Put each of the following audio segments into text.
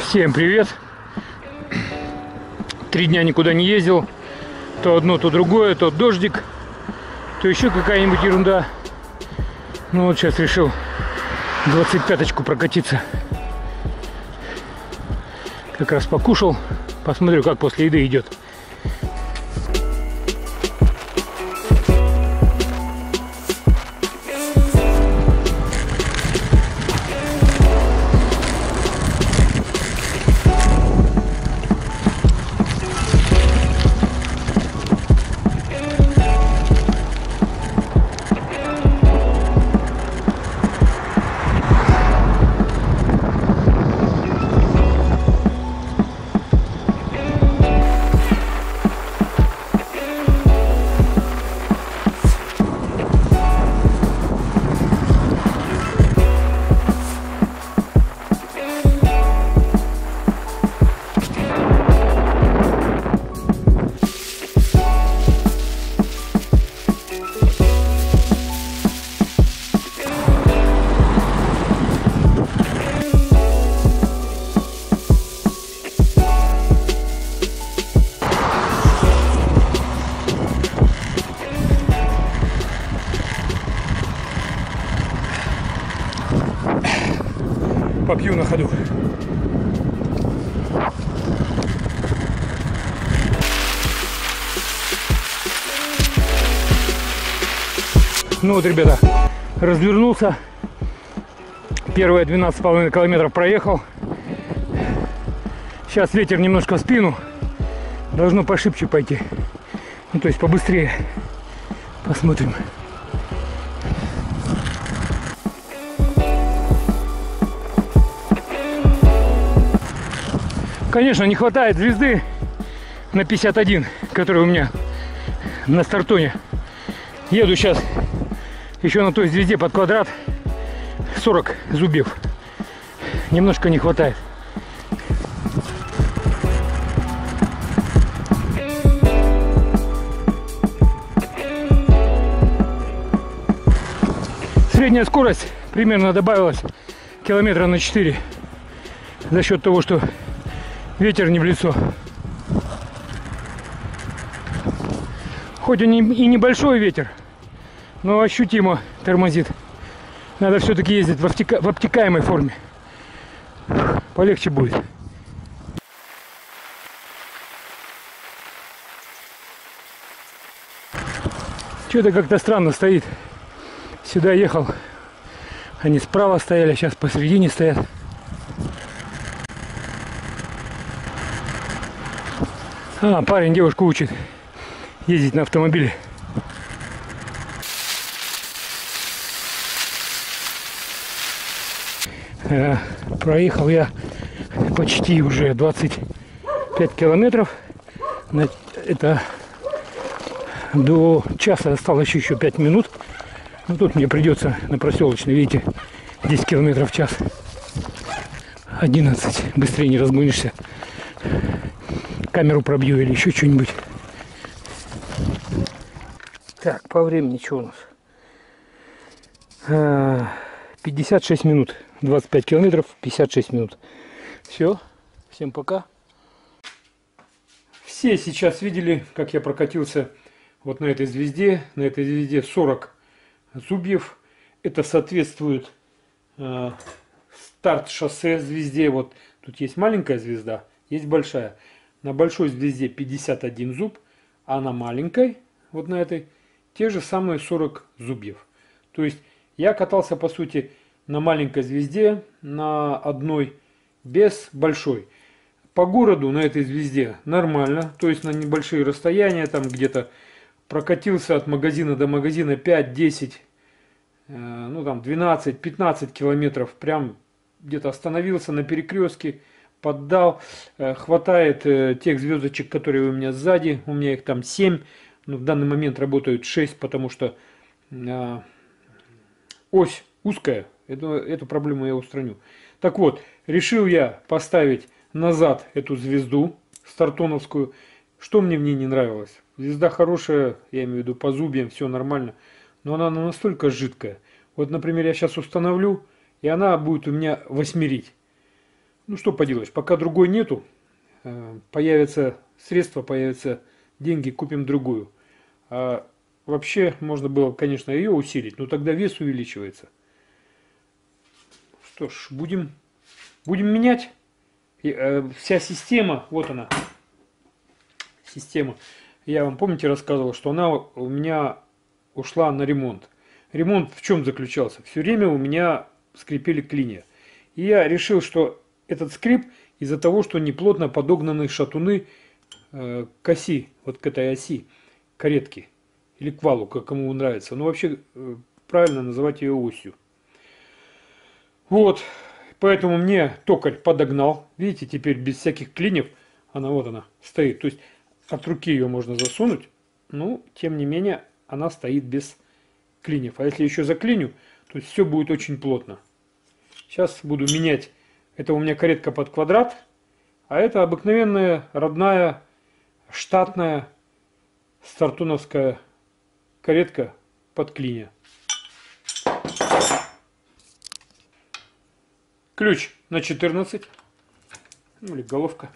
Всем привет! 3 дня никуда не ездил. То одно, то другое, то дождик, то еще какая-нибудь ерунда. Ну вот сейчас решил 25-очку прокатиться. Как раз покушал. Посмотрю, как после еды идет. Попью на ходу. Ну вот, ребята, развернулся. Первые 12,5 километров проехал. Сейчас ветер немножко в спину. Должно пошибче пойти. Ну, то есть побыстрее. Посмотрим. Конечно, не хватает звезды на 51, которая у меня на стартоне. Еду сейчас еще на той звезде под квадрат. 40 зубьев. Немножко не хватает. Средняя скорость примерно добавилась километра на 4. За счет того, что ветер не в лицо. Хоть и небольшой ветер, но ощутимо тормозит. Надо все-таки ездить в обтекаемой форме. Полегче будет. Что-то как-то странно стоит. Сюда ехал. Они справа стояли, сейчас посередине стоят. А, парень девушку учит ездить на автомобиле. Проехал я почти уже 25 километров. Это до часа осталось еще 5 минут. Ну, тут мне придется на проселочной, видите, 10 километров в час. 11. Быстрее не разгонишься. Камеру пробью или еще что-нибудь. Так, по времени что у нас? 56 минут. 25 километров, 56 минут. Все. Всем пока. Все сейчас видели, как я прокатился вот на этой звезде. На этой звезде 40 зубьев. Это соответствует старт-шоссе звезде. Вот тут есть маленькая звезда, есть большая. На большой звезде 51 зуб, а на маленькой, вот на этой, те же самые 40 зубьев. То есть я катался, по сути, на маленькой звезде, на одной, без большой. По городу на этой звезде нормально, то есть на небольшие расстояния, там где-то прокатился от магазина до магазина 5, 10, ну там 12, 15 километров, прям где-то остановился на перекрестке. Поддал, хватает тех звездочек, которые у меня сзади. У меня их там 7, но в данный момент работают 6, потому что ось узкая. Эту проблему я устраню. Так вот, решил я поставить назад эту звезду стартоновскую. Что мне в ней не нравилось? Звезда хорошая, я имею в виду по зубьям, все нормально, но она настолько жидкая. Вот, например, я сейчас установлю, и она будет у меня восьмерить. Ну что поделаешь, пока другой нету, появятся средства, появятся деньги, купим другую. А вообще можно было, конечно, ее усилить, но тогда вес увеличивается. Что ж, будем менять. Вся система, вот она, система. Я вам, помните, рассказывал, что она у меня ушла на ремонт. Ремонт в чем заключался? Все время у меня скрипели клинья. И я решил, что этот скрип из-за того, что неплотно подогнаны шатуны к оси, вот к этой оси, к каретке или к валу, как кому нравится. Но вообще правильно называть ее осью. Вот, поэтому мне токарь подогнал. Видите, теперь без всяких клиньев она вот она стоит. То есть от руки ее можно засунуть, но тем не менее она стоит без клиньев. А если еще заклиню, то есть все будет очень плотно. Сейчас буду менять. Это у меня каретка под квадрат, а это обыкновенная, родная, штатная стартуновская каретка под клинья. Ключ на 14, ну, или головка.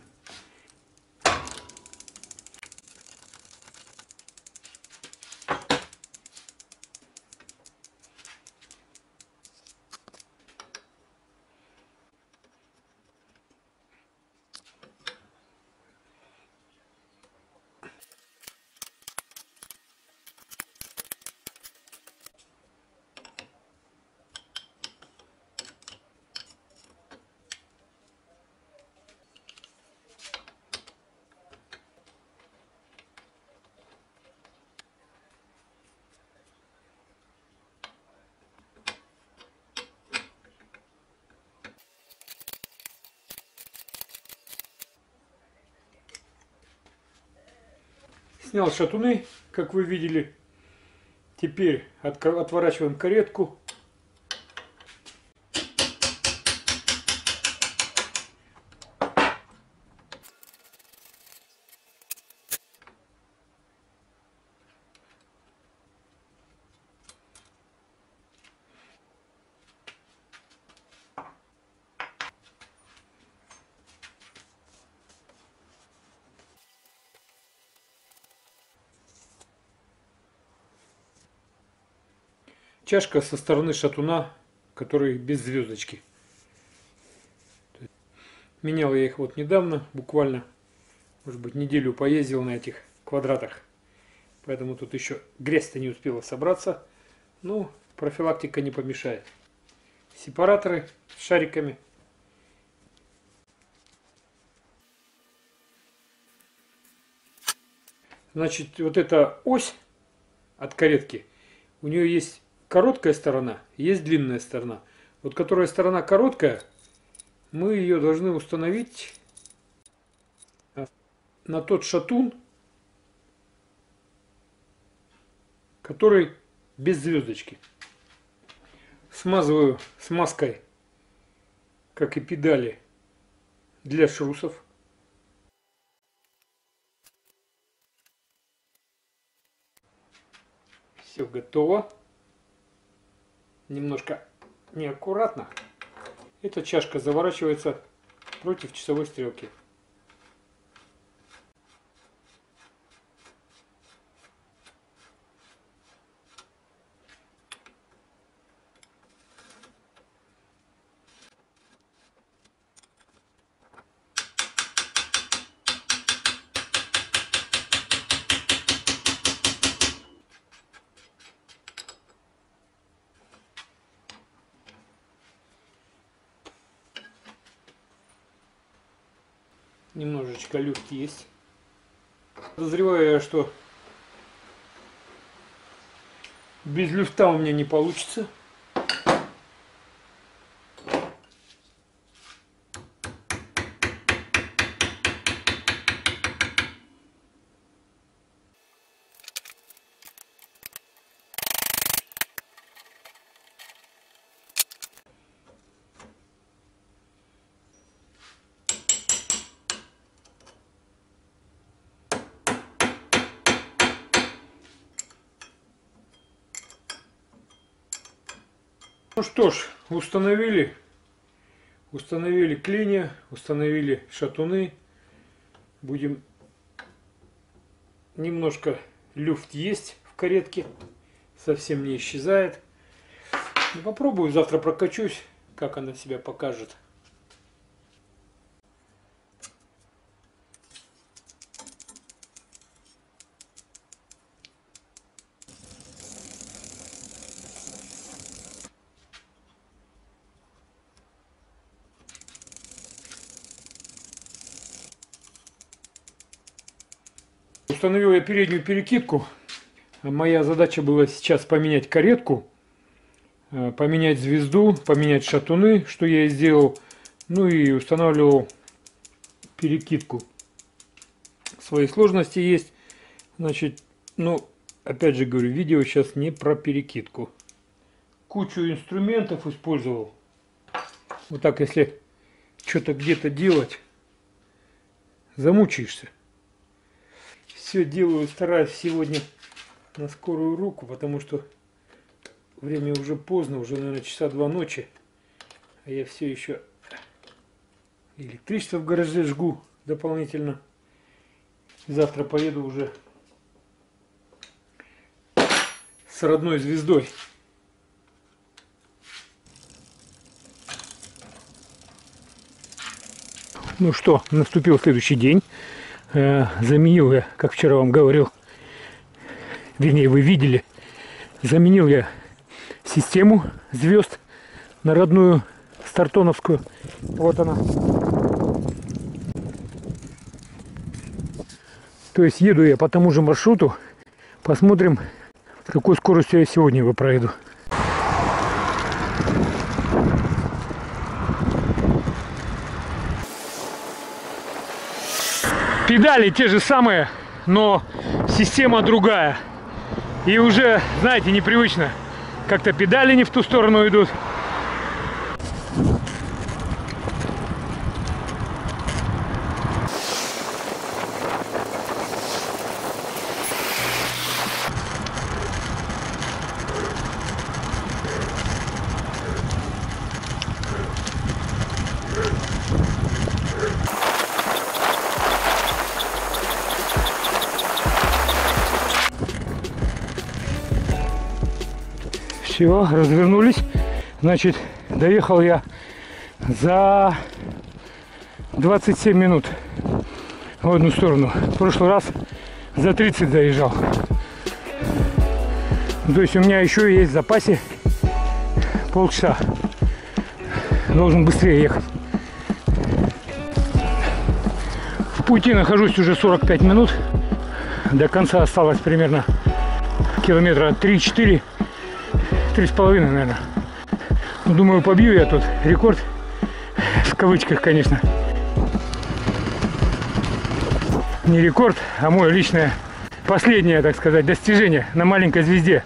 Снял шатуны, как вы видели. Теперь отворачиваем каретку. Чашка со стороны шатуна, который без звездочки. Менял я их вот недавно, буквально, может быть, неделю поездил на этих квадратах. Поэтому тут еще грязь-то не успела собраться. Ну, профилактика не помешает. Сепараторы с шариками. Значит, вот эта ось от каретки, у нее есть короткая сторона, есть длинная сторона. Вот которая сторона короткая, мы ее должны установить на тот шатун, который без звездочки. Смазываю смазкой, как и педали для шрусов. Все готово. Немножко неаккуратно. Эта чашка заворачивается против часовой стрелки. Немножечко люфт есть. Подозреваю я, что без люфта у меня не получится. Ну что ж, установили. Установили клинья, установили шатуны. Будем... Немножко люфт есть в каретке, совсем не исчезает. Попробую, завтра прокачусь, как она себя покажет. Установил я переднюю перекидку. Моя задача была сейчас поменять каретку, поменять звезду, поменять шатуны, что я и сделал. Ну и устанавливал перекидку. Свои сложности есть. Значит, ну, опять же говорю, видео сейчас не про перекидку. Кучу инструментов использовал. Вот так, если что-то где-то делать, замучаешься. Все делаю, стараюсь сегодня на скорую руку, потому что время уже поздно, уже, наверное, часа 2 ночи. А я все еще электричество в гараже жгу дополнительно. Завтра поеду уже с родной звездой. Ну что, наступил следующий день. Заменил я, как вчера вам говорил, вернее вы видели, заменил я систему звезд на родную стартоновскую. Вот она. То есть еду я по тому же маршруту. Посмотрим, с какой скоростью я сегодня его проеду. Педали те же самые, но система другая. И уже, знаете, непривычно. Как-то педали не в ту сторону идут. Все, развернулись. Значит, доехал я за 27 минут в одну сторону. В прошлый раз за 30 доезжал. То есть у меня еще есть в запасе полчаса. Должен быстрее ехать. В пути нахожусь уже 45 минут. До конца осталось примерно километра 3-4. 3,5, наверное. Ну, думаю, побью я тут рекорд, в кавычках, конечно. Не рекорд, а мое личное последнее, так сказать, достижение на маленькой звезде.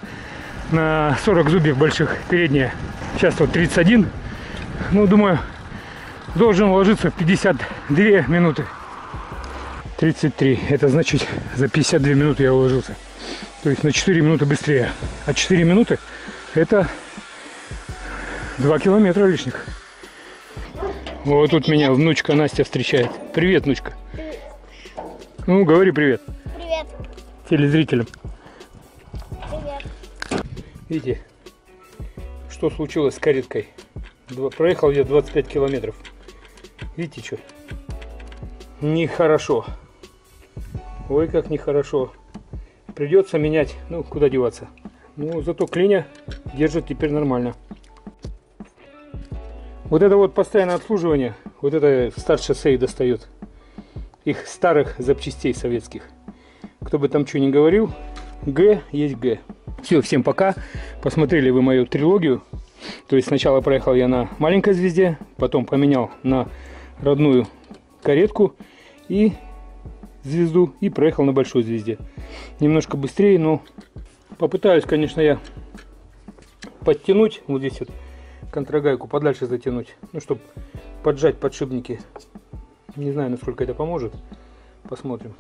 На 40 зубьев больших, передние. Сейчас вот 31. Ну, думаю, должен уложиться в 52 минуты. 33. Это значит, за 52 минуты я уложился. То есть на 4 минуты быстрее. А 4 минуты это 2 километра лишних. Вот тут меня внучка Настя встречает. Привет, внучка. Ну, говори привет. Привет. Телезрителям. Привет. Видите, что случилось с кареткой? Проехал я 25 километров. Видите, что? Нехорошо. Ой, как нехорошо. Придется менять. Ну, куда деваться? Ну, зато клиня держит теперь нормально. Вот это вот постоянное обслуживание. Вот это Старт-Шоссе достает. Их старых запчастей советских. Кто бы там что ни говорил, Г есть Г. Все, всем пока. Посмотрели вы мою трилогию. То есть сначала проехал я на маленькой звезде, потом поменял на родную каретку и звезду, и проехал на большой звезде. Немножко быстрее, но... Попытаюсь, конечно, я подтянуть, вот здесь вот контрагайку подальше затянуть, ну, чтобы поджать подшипники. Не знаю, насколько это поможет. Посмотрим.